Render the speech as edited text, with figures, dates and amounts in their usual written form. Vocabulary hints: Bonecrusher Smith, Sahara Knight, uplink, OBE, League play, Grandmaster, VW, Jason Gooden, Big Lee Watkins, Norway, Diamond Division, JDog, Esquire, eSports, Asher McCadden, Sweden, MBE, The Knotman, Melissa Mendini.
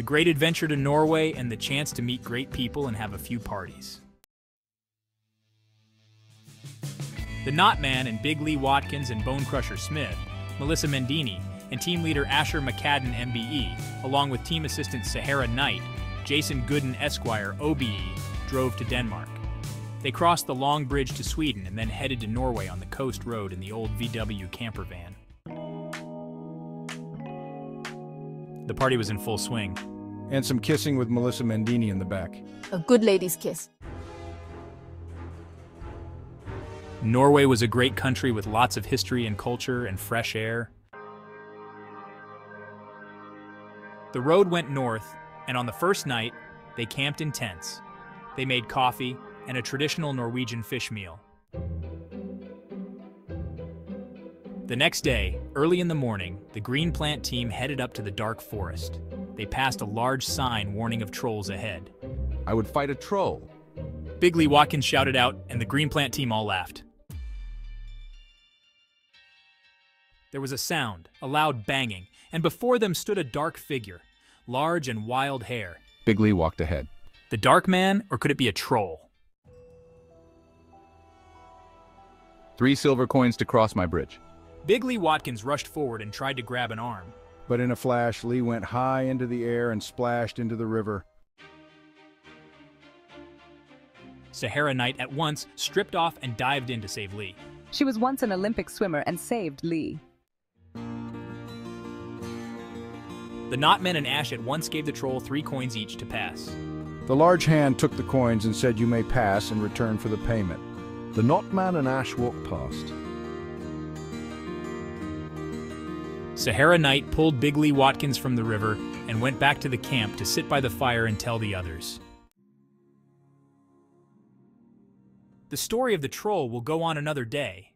the great adventure to Norway, and the chance to meet great people and have a few parties. The Knotman and Big Lee Watkins and Bonecrusher Smith, Melissa Mendini, and team leader Asher McCadden, MBE, along with team assistant Sahara Knight, Jason Gooden, Esquire, OBE, drove to Denmark. They crossed the long bridge to Sweden and then headed to Norway on the coast road in the old VW camper van. The party was in full swing. And some kissing with Melissa Mendini in the back. A good lady's kiss. Norway was a great country with lots of history and culture and fresh air. The road went north, and on the first night, they camped in tents. They made coffee and a traditional Norwegian fish meal. The next day, early in the morning, the Green Plant team headed up to the dark forest. They passed a large sign warning of trolls ahead. I would fight a troll. Big Lee Watkins shouted out, and the Green Plant team all laughed. There was a sound, a loud banging, and before them stood a dark figure, large and wild hair. Big Lee walked ahead. The dark man, or could it be a troll? 3 silver coins to cross my bridge. Big Lee Watkins rushed forward and tried to grab an arm. But in a flash, Lee went high into the air and splashed into the river. Sahara Knight at once stripped off and dived in to save Lee. She was once an Olympic swimmer and saved Lee. The Knotman and Ash at once gave the troll 3 coins each to pass. The large hand took the coins and said, "You may pass," in return for the payment. The Knotman and Ash walked past. Sahara Knight pulled Big Lee Watkins from the river and went back to the camp to sit by the fire and tell the others. The story of the troll will go on another day.